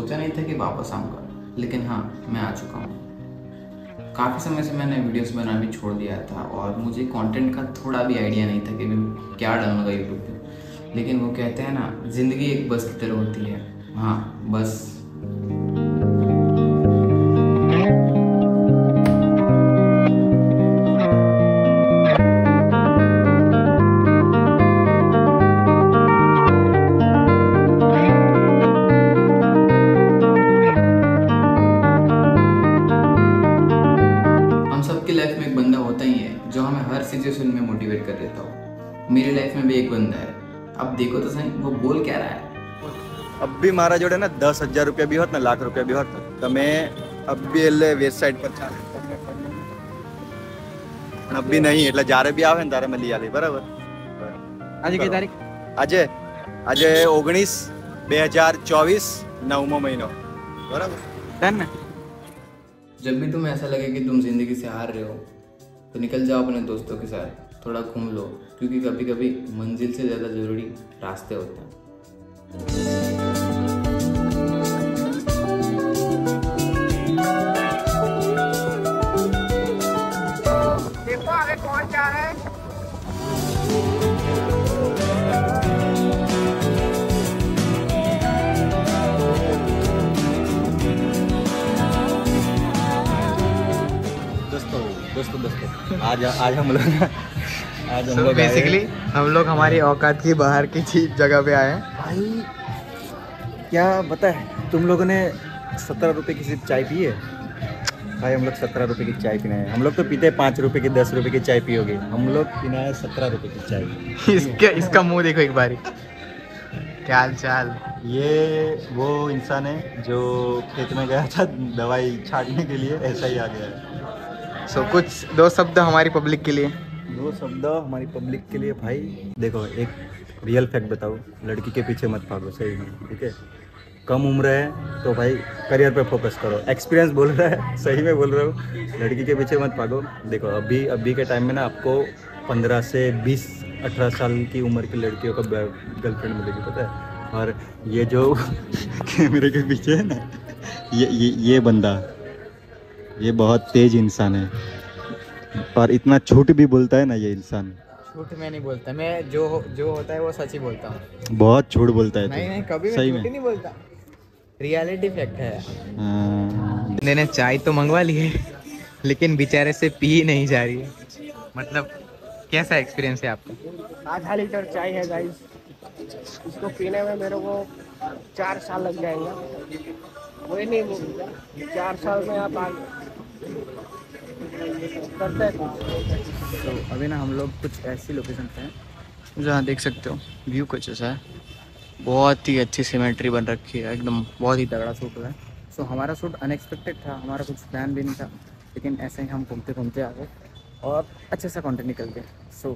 सोचा नहीं था कि वापस आऊँगा, लेकिन हाँ मैं आ चुका हूँ। काफ़ी समय से मैंने वीडियोस बनाना भी छोड़ दिया था और मुझे कंटेंट का थोड़ा भी आइडिया नहीं था कि मैं क्या डालूँगा यूट्यूब पे। लेकिन वो कहते हैं ना, ज़िंदगी एक बस की तरह होती है। हाँ, बस जो हमें हर सिचुएशन में मोटिवेट कर देता हो। मेरी लाइफ में भी एक बंदा है, अब देखो तो सही वो बोल क्या रहा है। अब भी मारा जोड़े ना 10,000 रुपया भी होत ना, लाख रुपया भी होत, तो मैं अब भी ले वेबसाइट पर चाल अब भी नहीं એટલે જારે भी આવે ને ત્યારે મે લઈ આલે। બરાબર, આજે કઈ તારીખ? આજે 19/2024 9મો મહિનો। બરાબર ડન। जब भी तुम्हें ऐसा लगे कि तुम जिंदगी से हार रहे हो तो निकल जाओ अपने दोस्तों के साथ, थोड़ा घूम लो, क्योंकि कभी कभी मंजिल से ज़्यादा ज़रूरी रास्ते होते हैं। देखो आगे कौन जा रहा है। दोस्तों आज हम लोग बेसिकली हमारी औकात की बाहर की चीज जगह पे आए हैं। भाई क्या पता है, तुम लोगों ने 17 रुपये की सिर्फ चाय पी है। भाई हम लोग 17 रुपये की चाय पीना है। हम लोग तो पीते हैं 5 रुपये की, 10 रुपये की चाय पियोगे। हम लोग पीना है 17 रुपये की चाय। इसका मुँह देखो एक बारी, क्या हाल चाल। ये वो इंसान है जो खेत में गया था दवाई छाटने के लिए, ऐसा ही आ गया है। सो कुछ दो शब्द हमारी पब्लिक के लिए। भाई देखो, एक रियल फैक्ट बताओ, लड़की के पीछे मत भागो, सही में ठीक है। कम उम्र है तो भाई करियर पे फोकस करो। एक्सपीरियंस बोल रहा है, सही में बोल रहा हूँ, लड़की के पीछे मत भागो। देखो अभी के टाइम में ना आपको 15 से 20 18 साल की उम्र की लड़कियों का गर्लफ्रेंड मिलेगी, पता है। और ये जो कैमरे के पीछे है ना, ये बंदा, ये बहुत तेज इंसान है और इतना झूठ भी बोलता है ना। ये इंसान झूठ में नहीं बोलता, मैं जो होता है वो सच ही बोलता हूँ। बहुत झूठ बोलता है। नहीं कभी सही में नहीं बोलता, रियलिटी फैक्ट है। मैंने चाय तो मंगवा ली है लेकिन बेचारे से पी नहीं जा रही है। मतलब कैसा एक्सपीरियंस है आपका? आधा लीटर चाय है गाइस, इसको पीने में मेरे को 4 साल लग जाएंगे। वही नहीं, 4 साल में आप करते हैं। तो अभी ना हम लोग कुछ ऐसी लोकेशन पे हैं जहाँ देख सकते हो व्यू कुछ ऐसा है। बहुत ही अच्छी सीमेट्री बन रखी है, एकदम बहुत ही तगड़ा शूट हुआ है। सो हमारा शूट अनएक्सपेक्टेड था, हमारा कुछ प्लान भी नहीं था, लेकिन ऐसे ही हम घूमते घूमते आ गए और अच्छे सा कंटेंट निकल गया। सो